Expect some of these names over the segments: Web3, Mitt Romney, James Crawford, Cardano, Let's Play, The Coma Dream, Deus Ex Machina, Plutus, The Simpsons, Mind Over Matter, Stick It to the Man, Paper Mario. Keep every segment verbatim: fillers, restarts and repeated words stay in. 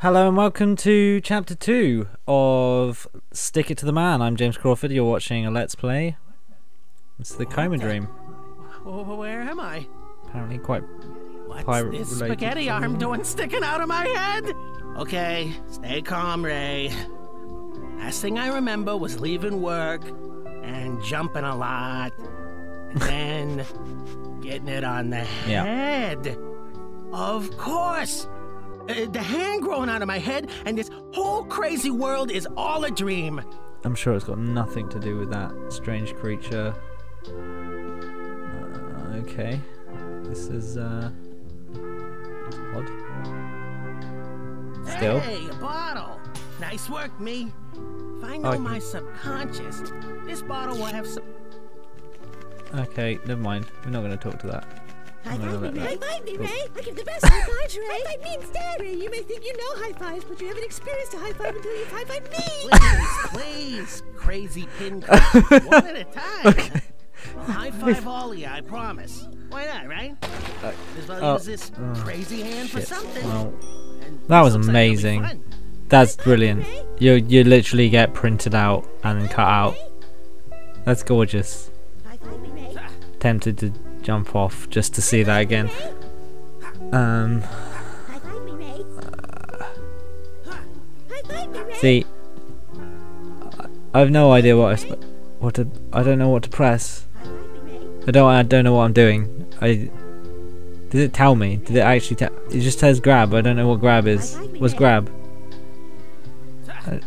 Hello and welcome to chapter two of Stick It to the Man. I'm James Crawford, you're watching a Let's Play. It's The Coma Dream. Where am I? Apparently quite pirate-related. What's this spaghetti arm doing sticking out of my head? Okay, stay calm, Ray. Last thing I remember was leaving work and jumping a lot. And then getting it on the yeah. head. Of course! Uh, the hand growing out of my head, and this whole crazy world is all a dream. I'm sure it's got nothing to do with that strange creature. Uh, okay. This is, uh... odd. Still. Hey, a bottle! Nice work, me. If I know oh, I my subconscious, this bottle will have some... Okay, never mind. We're not going to talk to that. High five me, Ray! High five me, Ray! I give the best high fives, Ray! High five me instead! Ray, you may think you know high fives, but you haven't experienced a high five until you high five me! Please, please, crazy pin cushion. One at a time! Okay. Well, high five all of you, I promise. Why not, right? Uh, As well oh, use this oh, crazy hand shit. for something. Well, that was amazing. Like That's high brilliant. Five, you you literally get printed out and cut out. That's gorgeous. High five me, Ray. Tempted to jump off just to see that again. Um, uh, see, I've no idea what I what to, I don't know what to press. I don't I don't know what I'm doing. I did it tell me? Did it actually tell? It just says grab. I don't know what grab is. What's grab? I,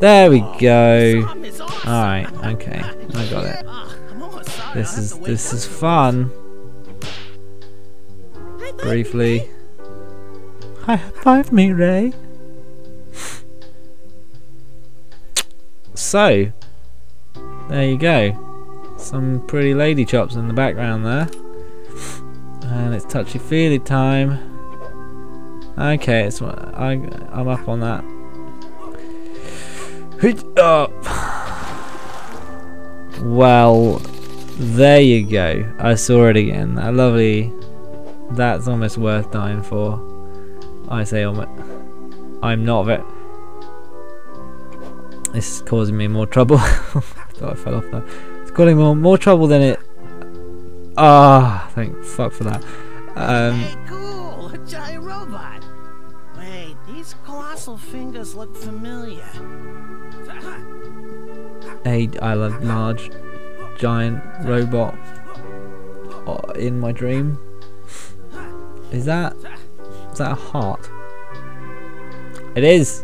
there we go. All right. Okay. I got it. This is this is fun. Briefly. High five me, Ray. So, there you go. Some pretty lady chops in the background there. And it's touchy feely time. Okay, it's I I'm up on that. Hoot up. Well. There you go. I saw it again. That lovely. That's almost worth dying for. I say almost. I'm not very. This is causing me more trouble. I thought I fell off that. It's causing me more, more trouble than it. Ah, oh, thank fuck for that. Um, hey, cool, a giant robot. Wait, these colossal fingers look familiar. Hey, I love large. Giant robot oh, in my dream. Is that is that a heart? It is.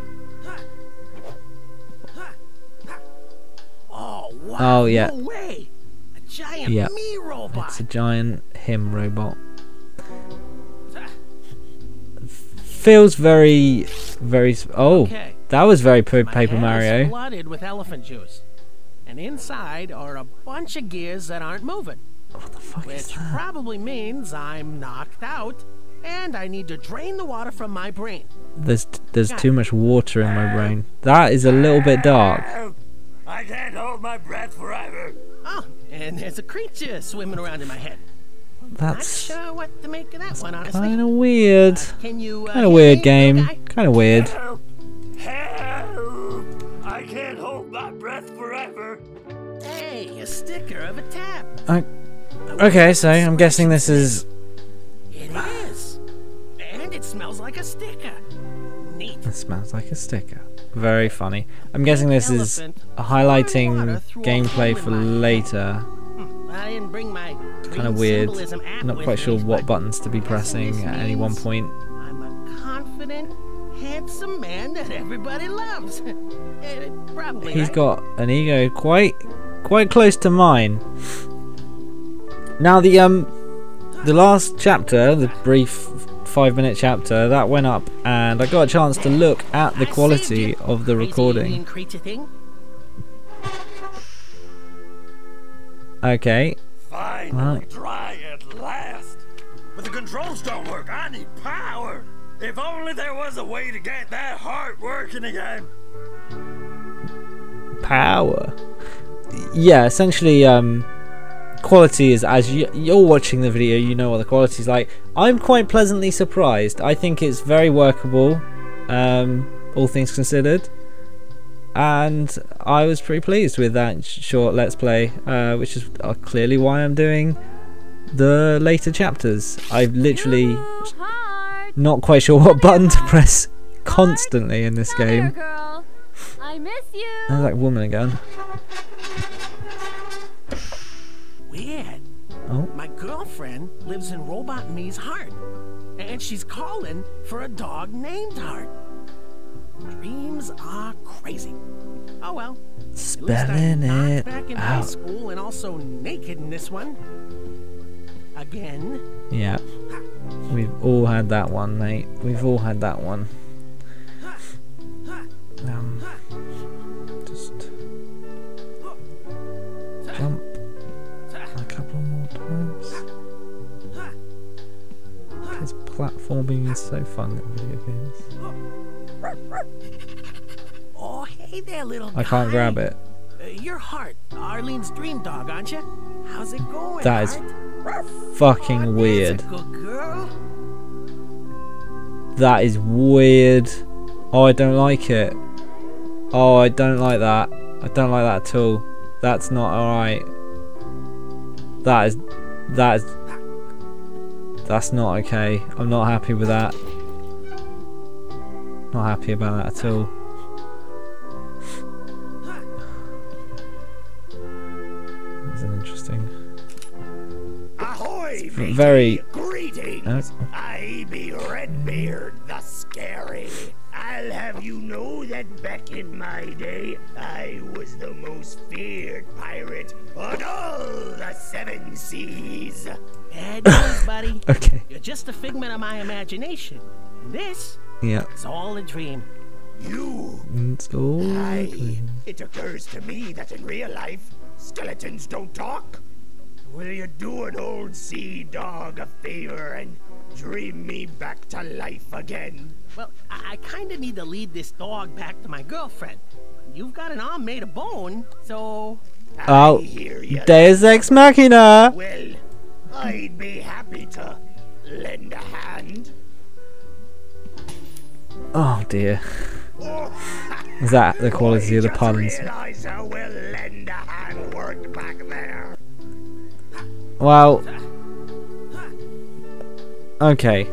Oh wow! Oh yeah. No way. A giant yeah. me robot. It's a giant him robot. Feels very very. Oh, okay. That was very my Paper Mario. Is flooded with elephant juice. And inside are a bunch of gears that aren't moving. What the fuck is that? Which probably means I'm knocked out, and I need to drain the water from my brain. There's there's too much water in my brain. That is a little bit dark. I can't hold my breath forever. Oh, and there's a creature swimming around in my head. That's not sure what to make of that one, honestly. Kind of weird. Uh, can you? Uh, kind of weird game. Okay? Kind of weird. Help. Help. I can't hold my breath forever. Hey, a sticker of a tap. I, okay, so I'm guessing this is. It is, and it smells like a sticker. Neat. It smells like a sticker. Very funny. I'm guessing this is highlighting gameplay for later. I didn't bring my kind of weird. I'm not quite sure what buttons to be pressing at any one point. I'm a confident. Handsome man that everybody loves. It, probably, He's right? got an ego quite, quite close to mine. Now the um, the last chapter, the brief five-minute chapter, that went up, and I got a chance to look at the quality of the recording. Okay. Fine, right. Dry at last. But the controls don't work. I need power. If only there was a way to get that heart working again. Power. Yeah, essentially, um, quality is, as you, you're watching the video, you know what the quality is like. I'm quite pleasantly surprised. I think it's very workable, um, all things considered, and I was pretty pleased with that short Let's Play, uh, which is clearly why I'm doing the later chapters. I've literally not quite sure what button to press constantly in this game. I miss you. There's that woman again. Weird. Oh. My girlfriend lives in Robot Me's heart, and she's calling for a dog named Heart. Dreams are crazy. Oh well. Spelling it back in high school and also naked in this one. Again. Yeah. We've all had that one, mate. We've all had that one. Um, just jump a couple more times. This platforming is so fun in video games. Oh, hey there, little guy. I can't grab it. Uh, your Heart, Arlene's dream dog, aren't you? How's it going? That is Heart? fucking oh, weird. That is weird. Oh, I don't like it. Oh, I don't like that. I don't like that at all. That's not alright. That is... That is... That's not okay. I'm not happy with that. Not happy about that at all. That's an interesting... Ahoy, very... Greetings! Oh. I be Redbeard the Scary. I'll have you know that back in my day, I was the most feared pirate on all the seven seas. Bad news, buddy. Okay. You're just a figment of my imagination. This yeah. is all a dream. You. It's all a dream. It occurs to me that in real life, skeletons don't talk. Will you do an old sea dog a favor and dream me back to life again? Well, I, I kind of need to lead this dog back to my girlfriend. You've got an arm made of bone, so... Oh, Deus Ex Machina! Well, I'd be happy to lend a hand. Oh dear. Is that the quality of the puns? Well... Okay.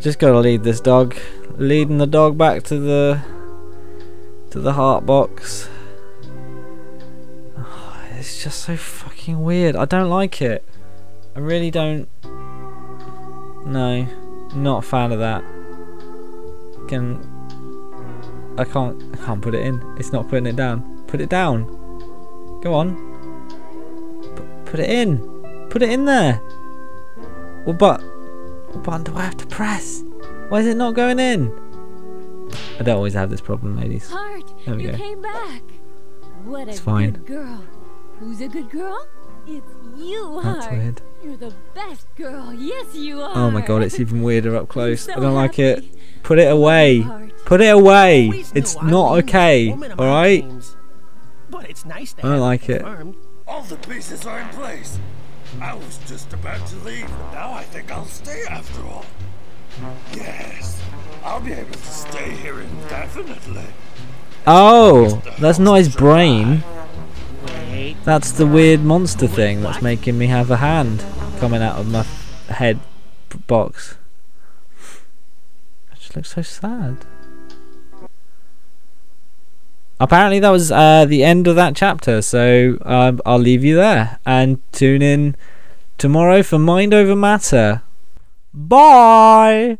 Just gotta lead this dog. Leading the dog back to the to the heart box. Oh, it's just so fucking weird. I don't like it. I really don't. No, not a fan of that. Can I can't I can't put it in. It's not putting it down. Put it down. Go on. P- put it in. Put it in there. Well, but what button do I have to press? Why is it not going in? I don't always have this problem, ladies. Heart, there we you go. Came back. What it's a fine. Good girl. Who's a good girl? It's you, Heart. That's weird. You're the best girl. Yes, you are. Oh my god, it's even weirder up close. So I don't like happy. it. Put it away. Put it away. It's not okay. All right. But it's nice to I don't like it. All the pieces are in place. I was just about to leave, but now I think I'll stay after all. Yes, I'll be able to stay here indefinitely. Oh, that's not his brain. That's the weird monster thing that's making me have a hand coming out of my head box. I just look so sad. Apparently that was uh, the end of that chapter, so um, I'll leave you there and tune in tomorrow for Mind Over Matter. Bye!